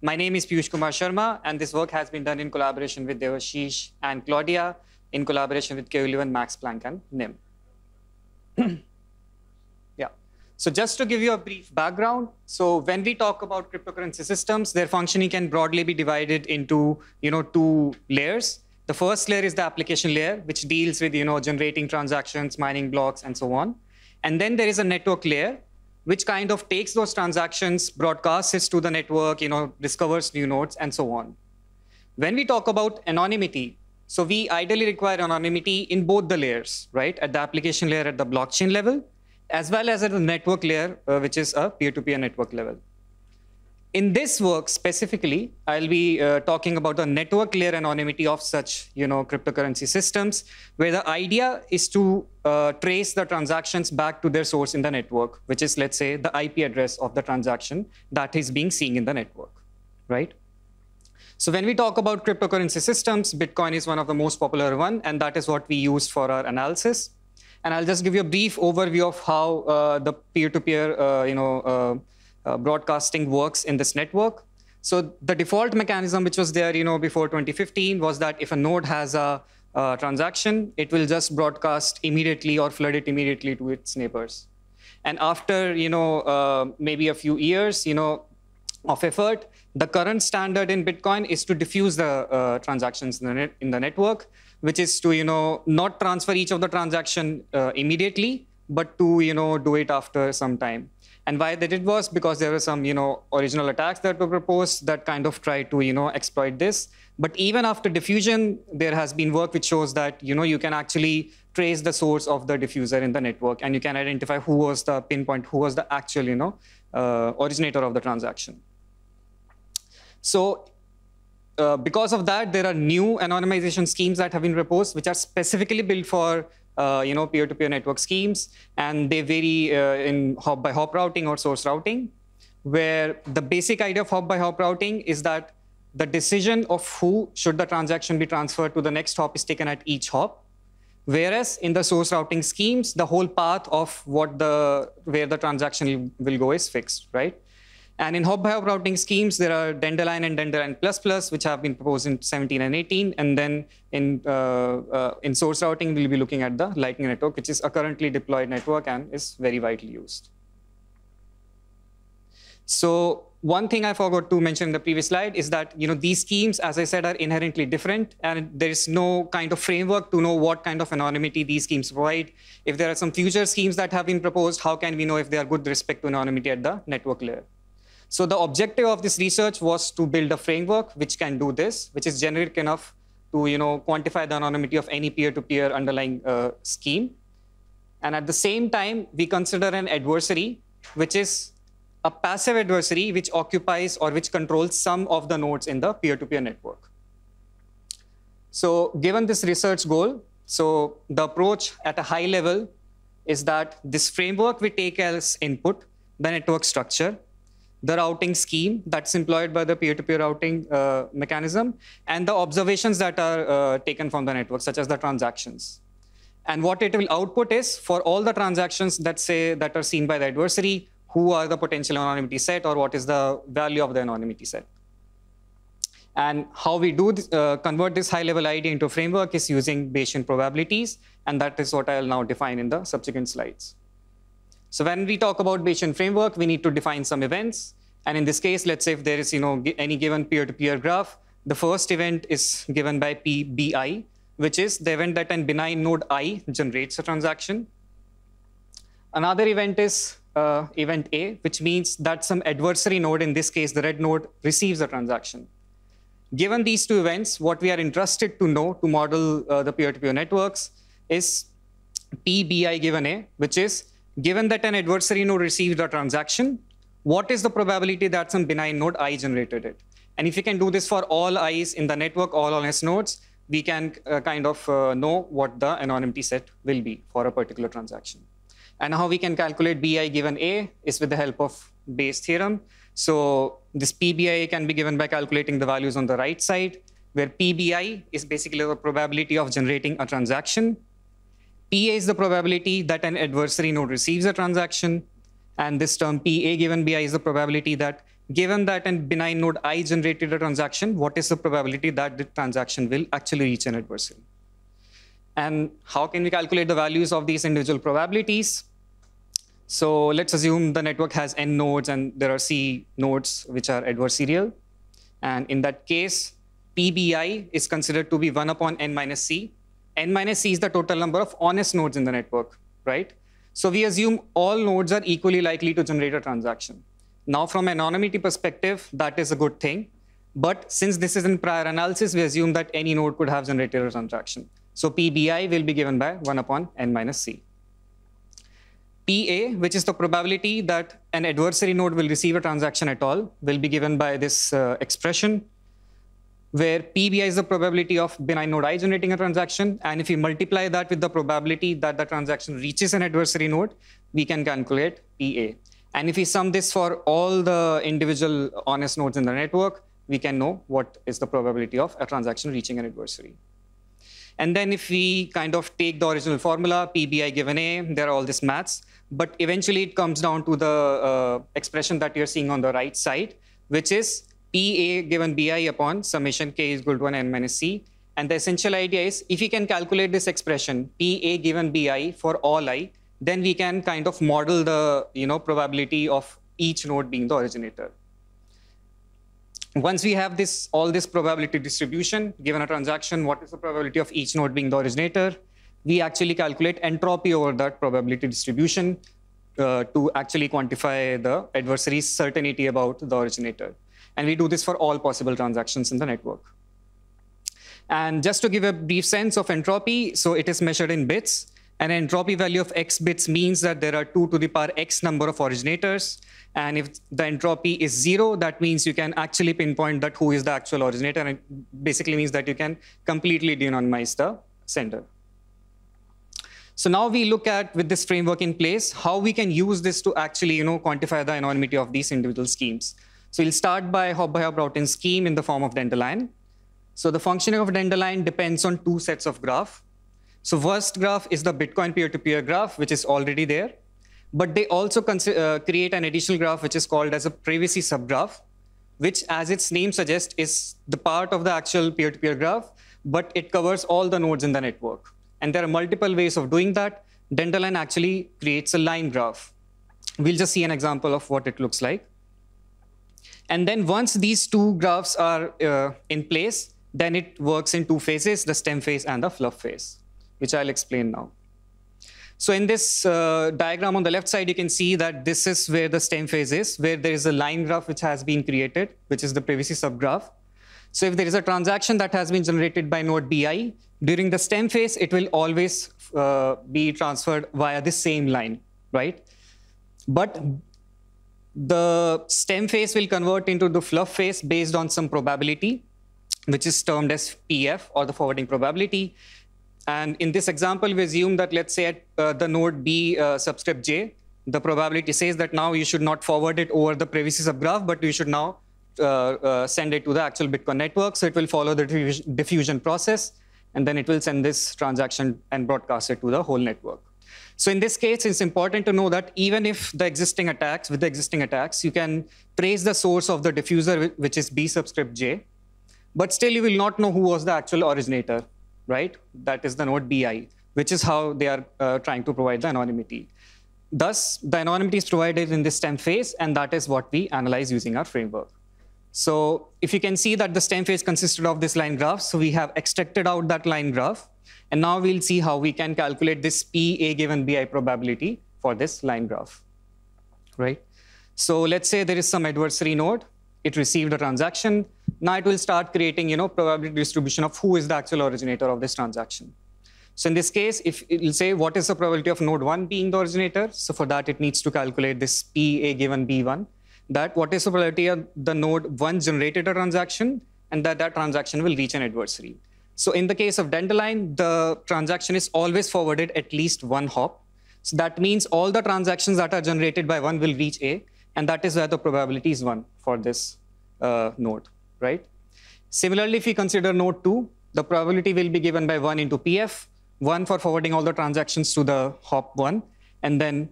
My name is Piyush Kumar Sharma, and this work has been done in collaboration with Devashish and Claudia, in collaboration with KU Leuven, Max Planck, and NIM. Yeah. So just to give you a brief background, so when we talk about cryptocurrency systems, their functioning can broadly be divided into two layers. The first layer is the application layer, which deals with generating transactions, mining blocks, and so on. And then there is a network layer, which kind of takes those transactions, broadcasts it to the network, discovers new nodes, and so on. When we talk about anonymity, so we ideally require anonymity in both the layers, right? At the application layer, at the blockchain level, as well as at the network layer, which is a peer-to-peer network level. In this work specifically, I'll be talking about the network layer anonymity of such, cryptocurrency systems, where the idea is to trace the transactions back to their source in the network, which is, let's say, the IP address of the transaction that is being seen in the network, right? So when we talk about cryptocurrency systems, Bitcoin is one of the most popular one, and that is what we use for our analysis. And I'll just give you a brief overview of how the peer-to-peer, broadcasting works in this network. So the default mechanism, which was there, before 2015, was that if a node has a transaction, it will just broadcast immediately or flood it immediately to its neighbors. And after, maybe a few years, of effort, the current standard in Bitcoin is to diffuse the transactions in the network, which is to not transfer each of the transaction immediately, but to do it after some time. And why they did was because there were some original attacks that were proposed that kind of tried to exploit this. But even after diffusion, there has been work which shows that you can actually trace the source of the diffuser in the network, and you can identify who was the pinpoint, who was the actual originator of the transaction. So because of that, there are new anonymization schemes that have been proposed, which are specifically built for peer-to-peer network schemes. And they vary in hop-by-hop routing or source routing, where the basic idea of hop-by-hop routing is that the decision of who should the transaction be transferred to the next hop is taken at each hop. Whereas in the source routing schemes, the whole path of where the transaction will go is fixed, right? And in hop-by-hop routing schemes, there are Dandelion and Dandelion++, which have been proposed in 17 and 18. And then in source routing, we'll be looking at the Lightning Network, which is a currently deployed network and is very widely used. So one thing I forgot to mention in the previous slide is that these schemes, as I said, are inherently different. And there is no kind of framework to know what kind of anonymity these schemes provide. If there are some future schemes that have been proposed, how can we know if they are good with respect to anonymity at the network layer? So the objective of this research was to build a framework which can do this, which is generic enough to quantify the anonymity of any peer-to-peer underlying scheme. And at the same time, we consider an adversary, which is a passive adversary which occupies or which controls some of the nodes in the peer-to-peer network. So given this research goal, so the approach at a high level is that this framework we take as input, the network structure, the routing scheme that's employed by the peer-to-peer routing mechanism, and the observations that are taken from the network, such as the transactions. And what it will output is, for all the transactions that are seen by the adversary, who are the potential anonymity set, or what is the value of the anonymity set. And how we do this, convert this high-level idea into a framework is using Bayesian probabilities, and that is what I'll now define in the subsequent slides. So when we talk about Bayesian framework, we need to define some events. And in this case, let's say if there is any given peer-to-peer graph, the first event is given by PBI, which is the event that a benign node I generates a transaction. Another event is event A, which means that some adversary node, in this case the red node, receives a transaction. Given these two events, what we are interested to know to model the peer-to-peer networks is PBI given A, which is, given that an adversary node received a transaction, what is the probability that some benign node I generated it? And if you can do this for all I's in the network, all honest nodes, we can know what the anonymity set will be for a particular transaction. And how we can calculate BI given A is with the help of Bayes' theorem. So this PBI can be given by calculating the values on the right side, where PBI is basically the probability of generating a transaction. PA is the probability that an adversary node receives a transaction. And this term PA given BI is the probability that Given that a benign node I generated a transaction, what is the probability that the transaction will actually reach an adversary? And how can we calculate the values of these individual probabilities? So let's assume the network has n nodes and there are c nodes which are adversarial. And in that case, PBI is considered to be 1 upon n minus c. n minus c is the total number of honest nodes in the network, right? So we assume all nodes are equally likely to generate a transaction. Now, from an anonymity perspective, that is a good thing. But since this is in prior analysis, we assume that any node could have generated a transaction. So PBI will be given by 1 upon n minus c. PA, which is the probability that an adversary node will receive a transaction at all, will be given by this expression, where PBI is the probability of benign node I generating a transaction. And if we multiply that with the probability that the transaction reaches an adversary node, we can calculate PA. And if we sum this for all the individual honest nodes in the network, we can know what is the probability of a transaction reaching an adversary. And then if we kind of take the original formula, PBI given A, there are all these maths. But eventually, it comes down to the expression that you're seeing on the right side, which is PA given BI upon summation K is equal to an N minus C. And the essential idea is, if we can calculate this expression, PA given BI for all I, then we can kind of model the probability of each node being the originator. Once we have this this probability distribution, given a transaction, what is the probability of each node being the originator, we actually calculate entropy over that probability distribution to actually quantify the adversary's certainty about the originator. And we do this for all possible transactions in the network. And just to give a brief sense of entropy, so it is measured in bits. An entropy value of x bits means that there are 2 to the power x number of originators. And if the entropy is 0, that means you can actually pinpoint that who is the actual originator. And it basically means that you can completely de-anonymize the sender. So now we look at, with this framework in place, how we can use this to actually quantify the anonymity of these individual schemes. So we'll start by hop-by-hop routing scheme in the form of Dandelion. So the functioning of Dandelion depends on 2 sets of graphs. So first graph is the Bitcoin peer-to-peer graph, which is already there. But they also create an additional graph, which is called as a privacy subgraph, which, as its name suggests, is the part of the actual peer-to-peer graph, but it covers all the nodes in the network. And there are multiple ways of doing that. Dandelion actually creates a line graph. We'll just see an example of what it looks like. And then once these 2 graphs are in place, then it works in 2 phases, the stem phase and the fluff phase, which I'll explain now. So in this diagram on the left side, you can see that this is where the stem phase is, where there is a line graph which has been created, which is the privacy subgraph. So if there is a transaction that has been generated by node BI, during the stem phase, it will always be transferred via the same line, right? But the stem phase will convert into the fluff phase based on some probability, which is termed as PF, or the forwarding probability. And in this example, we assume that, let's say, at the node B subscript J, the probability says that now you should not forward it over the privacy subgraph, but you should now send it to the actual Bitcoin network. So it will follow the diffusion process, and then it will send this transaction and broadcast it to the whole network. So in this case, it's important to know that even if the existing attacks, with the existing attacks, you can trace the source of the diffuser, which is B subscript J, but still you will not know who was the actual originator, right? That is the node BI, which is how they are trying to provide the anonymity. Thus, the anonymity is provided in this stem phase, and that is what we analyze using our framework. So if you can see that the stem phase consisted of this line graph, so we have extracted out that line graph. And now we'll see how we can calculate this PA given BI probability for this line graph, right? So let's say there is some adversary node. It received a transaction. Now it will start creating probability distribution of who is the actual originator of this transaction. So in this case, if it will say what is the probability of node 1 being the originator, so for that it needs to calculate this PA given B1, that what is the probability of the node 1 generated a transaction, and that that transaction will reach an adversary. So in the case of Dandelion, the transaction is always forwarded at least 1 hop. So that means all the transactions that are generated by 1 will reach A, and that is where the probability is 1 for this node, right? Similarly, if we consider node 2, the probability will be given by 1 into PF, 1 for forwarding all the transactions to the hop 1, and then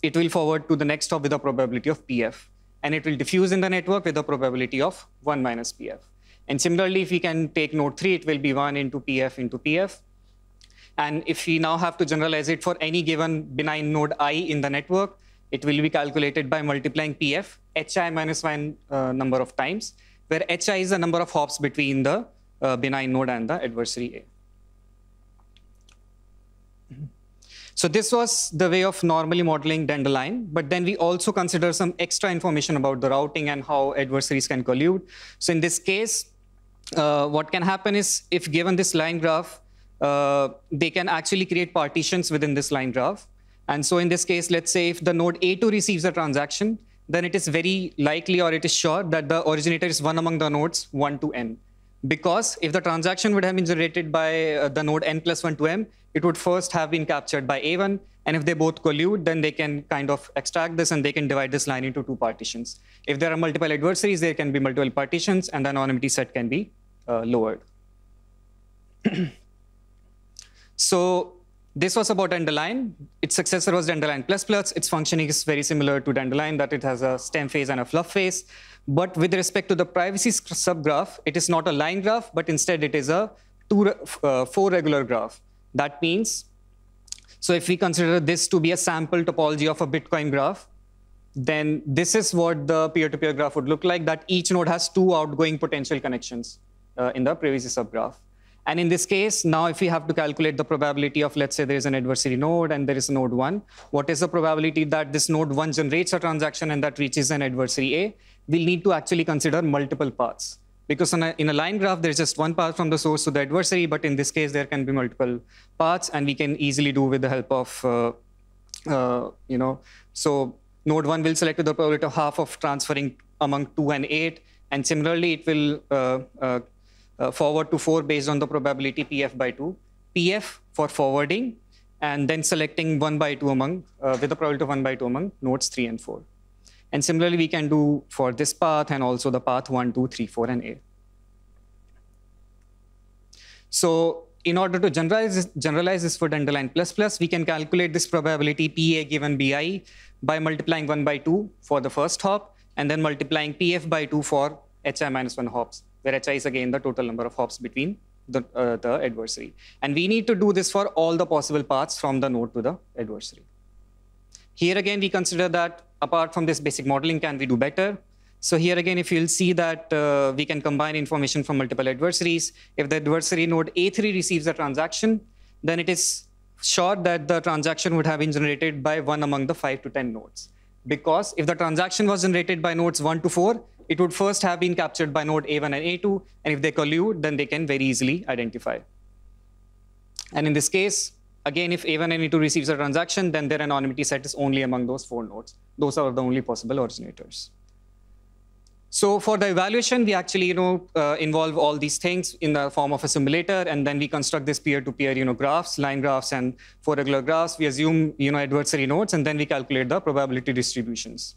it will forward to the next hop with a probability of PF. and it will diffuse in the network with a probability of 1 minus PF. And similarly, if we can take node 3, it will be 1 into PF. And if we now have to generalize it for any given benign node I in the network, it will be calculated by multiplying PF hi minus 1 number of times, where hi is the number of hops between the benign node and the adversary A. So this was the way of normally modeling Dandelion, but then we also consider some extra information about the routing and how adversaries can collude. So in this case, what can happen is, if given this line graph, they can actually create partitions within this line graph. And so in this case, let's say if the node A2 receives a transaction, then it is very likely, or it is sure, that the originator is one among the nodes 1 to n. Because if the transaction would have been generated by the node n plus 1 to m, it would first have been captured by A1. And if they both collude, then they can kind of extract this, and they can divide this line into two partitions. If there are multiple adversaries, there can be multiple partitions, and the anonymity set can be lowered. So this was about Dandelion. Its successor was Dandelion++. Its functioning is very similar to Dandelion, that it has a stem phase and a fluff phase. But with respect to the privacy subgraph, it is not a line graph, but instead it is a four regular graph. That means, so if we consider this to be a sample topology of a Bitcoin graph, then this is what the peer-to-peer graph would look like, that each node has two outgoing potential connections in the privacy subgraph. And in this case, now if we have to calculate the probability of, let's say there is an adversary node and there is a node 1, what is the probability that this node 1 generates a transaction and that reaches an adversary A? We'll need to actually consider multiple paths. Because in a line graph, there's just one path from the source to the adversary, but in this case, there can be multiple paths, and we can easily do with the help of, so node 1 will select with the probability of half of transferring among 2 and 8, and similarly, it will forward to 4 based on the probability PF by 2, PF for forwarding, and then selecting 1 by 2 among, with the probability of 1 by 2 among nodes 3 and 4. And similarly, we can do for this path and also the path 1, 2, 3, 4, and 8. So in order to generalize this for Dandelion++, we can calculate this probability PA given BI by multiplying 1 by 2 for the first hop, and then multiplying PF by 2 for hi minus 1 hops, where hi is again the total number of hops between the adversary. And we need to do this for all the possible paths from the node to the adversary. Here again, we consider that apart from this basic modeling, can we do better? So here again, if you'll see that we can combine information from multiple adversaries. If the adversary node A3 receives a transaction, then it is sure that the transaction would have been generated by one among the 5 to 10 nodes. Because if the transaction was generated by nodes 1 to 4, it would first have been captured by node A1 and A2, and if they collude, then they can very easily identify. And in this case, again, if A1 and A2 receives a transaction, then their anonymity set is only among those 4 nodes. Those are the only possible originators. So for the evaluation, we actually involve all these things in the form of a simulator, and then we construct this peer-to-peer graphs, line graphs, and 4 regular graphs. We assume adversary nodes, and then we calculate the probability distributions.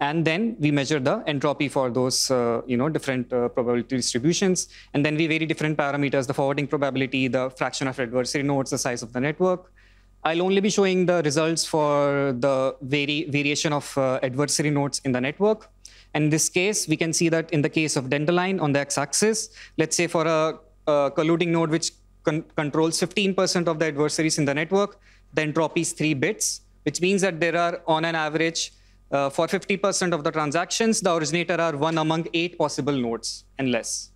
And then we measure the entropy for those different probability distributions. And then we vary different parameters, the forwarding probability, the fraction of adversary nodes, the size of the network. I'll only be showing the results for the variation of adversary nodes in the network. And in this case, we can see that in the case of Dandelion on the x-axis, let's say for a colluding node which controls 15% of the adversaries in the network, the entropy is 3 bits, which means that there are, on an average, for 50% of the transactions, the originator are 1 among 8 possible nodes and less.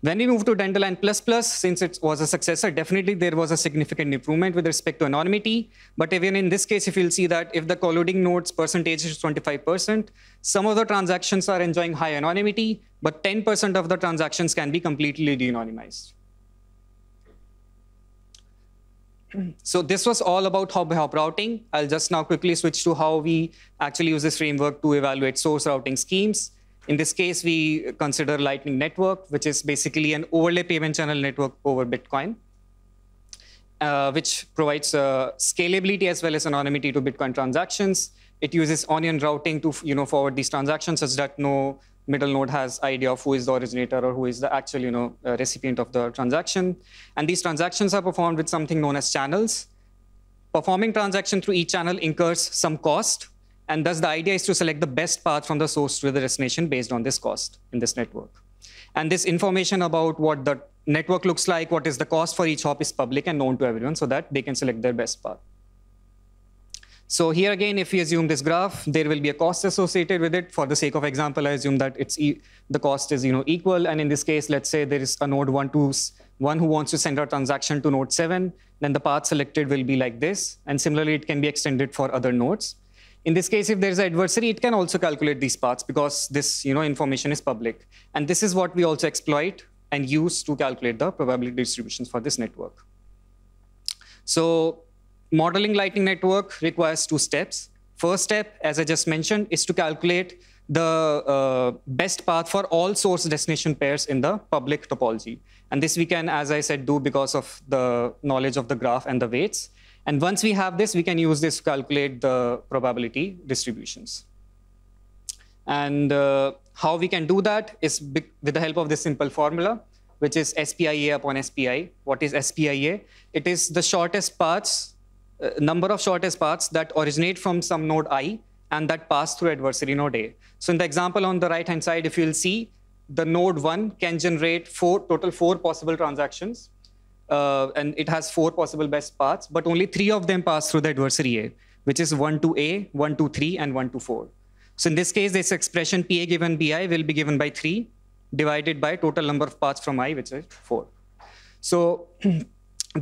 When we moved to Dandelion++, since it was a successor, definitely there was a significant improvement with respect to anonymity. But even in this case, if you'll see that if the colluding nodes percentage is 25%, some of the transactions are enjoying high anonymity, but 10% of the transactions can be completely de-anonymized. So this was all about hop-by-hop routing. I'll just now quickly switch to how we actually use this framework to evaluate source routing schemes. In this case, we consider Lightning Network, which is basically an overlay payment channel network over Bitcoin, which provides scalability as well as anonymity to Bitcoin transactions. It uses onion routing to forward these transactions such that no middle node has idea of who is the originator or who is the actual recipient of the transaction. And these transactions are performed with something known as channels. Performing transaction through each channel incurs some cost, And thus, the idea is to select the best path from the source to the destination based on this cost in this network. And this information about what the network looks like, what is the cost for each hop is public and known to everyone so that they can select their best path. So here again, if we assume this graph, there will be a cost associated with it. For the sake of example, I assume that it's the cost is equal. And in this case, let's say there is a node one who wants to send a transaction to node 7. Then the path selected will be like this. And similarly, it can be extended for other nodes. In this case, if there's an adversary, it can also calculate these paths because this information is public. And this is what we also exploit and use to calculate the probability distributions for this network. So modeling Lightning Network requires two steps. First step, as I just mentioned, is to calculate the best path for all source destination pairs in the public topology. And this we can, as I said, do because of the knowledge of the graph and the weights. And once we have this, we can use this to calculate the probability distributions. And how we can do that is with the help of this simple formula, which is SPIA upon SPI. What is SPIA? It is the shortest paths, number of shortest paths that originate from some node I and that pass through adversary node A. So in the example on the right-hand side, if you'll see, the node 1 can generate total four possible transactions. And it has four possible best paths, but only 3 of them pass through the adversary A, which is 1 to A, 1 to 3, and 1 to 4. So in this case, this expression PA given BI will be given by 3 divided by total number of paths from I, which is 4. So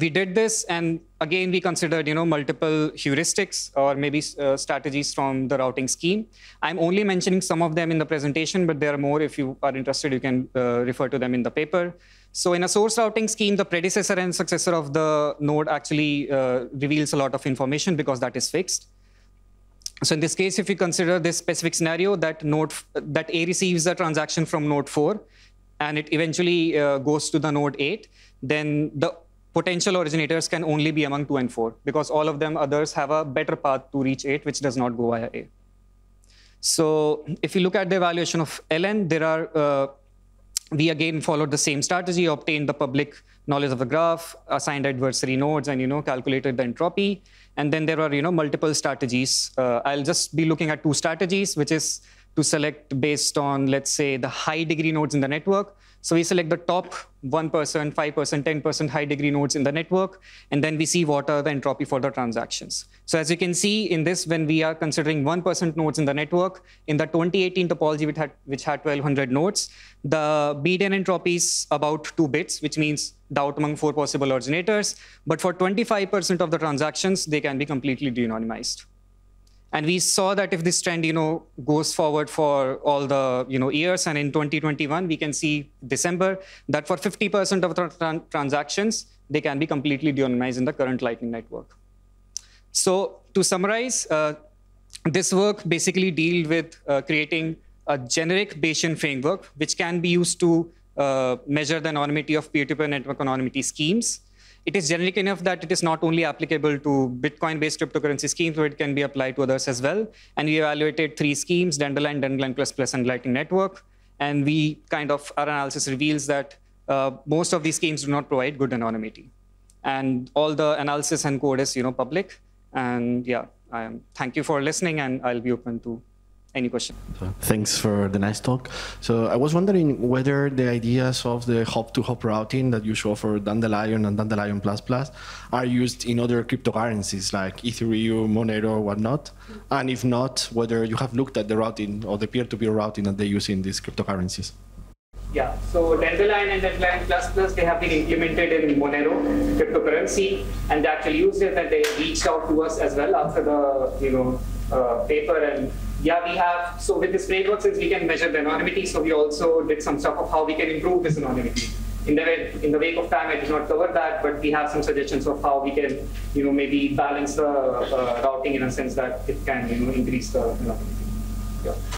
we did this, and again, we considered multiple heuristics or maybe strategies from the routing scheme. I'm only mentioning some of them in the presentation, but there are more. If you are interested, you can refer to them in the paper. So in a source routing scheme, the predecessor and successor of the node actually reveals a lot of information because that is fixed. So in this case, if you consider this specific scenario, that A receives a transaction from node 4, and it eventually goes to the node 8, then the potential originators can only be among 2 and 4, because all of them others have a better path to reach 8, which does not go via A. So if you look at the evaluation of LN, there are we again followed the same strategy, obtained the public knowledge of the graph, assigned adversary nodes, and calculated the entropy. And then there are multiple strategies. I'll just be looking at 2 strategies, which is to select based on, let's say, the high degree nodes in the network. So we select the top 1%, 5%, 10% high degree nodes in the network, and then we see what are the entropy for the transactions. So as you can see in this, when we are considering 1% nodes in the network, in the 2018 topology which had 1,200 nodes, the median entropy is about 2 bits, which means doubt among 4 possible originators. But for 25% of the transactions, they can be completely de-anonymized. And we saw that if this trend, goes forward for all the, years, and in 2021, we can see December, that for 50% of the transactions, they can be completely de-anonymized in the current Lightning Network. So to summarize, this work basically deals with creating a generic Bayesian framework, which can be used to measure the anonymity of peer-to-peer network anonymity schemes. It is generic enough that it is not only applicable to Bitcoin-based cryptocurrency schemes, but it can be applied to others as well. And we evaluated 3 schemes, Dandelion, Dandelion++, and Lightning Network. And we our analysis reveals that most of these schemes do not provide good anonymity. And all the analysis and code is public. And yeah, thank you for listening, and I'll be open to any question. Thanks for the nice talk. So I was wondering whether the ideas of the hop-to-hop routing that you show for Dandelion and Dandelion++ are used in other cryptocurrencies like Ethereum, Monero, whatnot. And if not, whether you have looked at the routing or the peer-to-peer routing that they use in these cryptocurrencies. Yeah, so Dandelion and Dandelion++, they have been implemented in Monero cryptocurrency, and the actual users that they reached out to us as well after the paper. And yeah, we have, so with this framework, since we can measure the anonymity, so we also did some stuff of how we can improve this anonymity. In the wake of time, I did not cover that, but we have some suggestions of how we can, maybe balance the routing in a sense that it can, increase the anonymity. Yeah.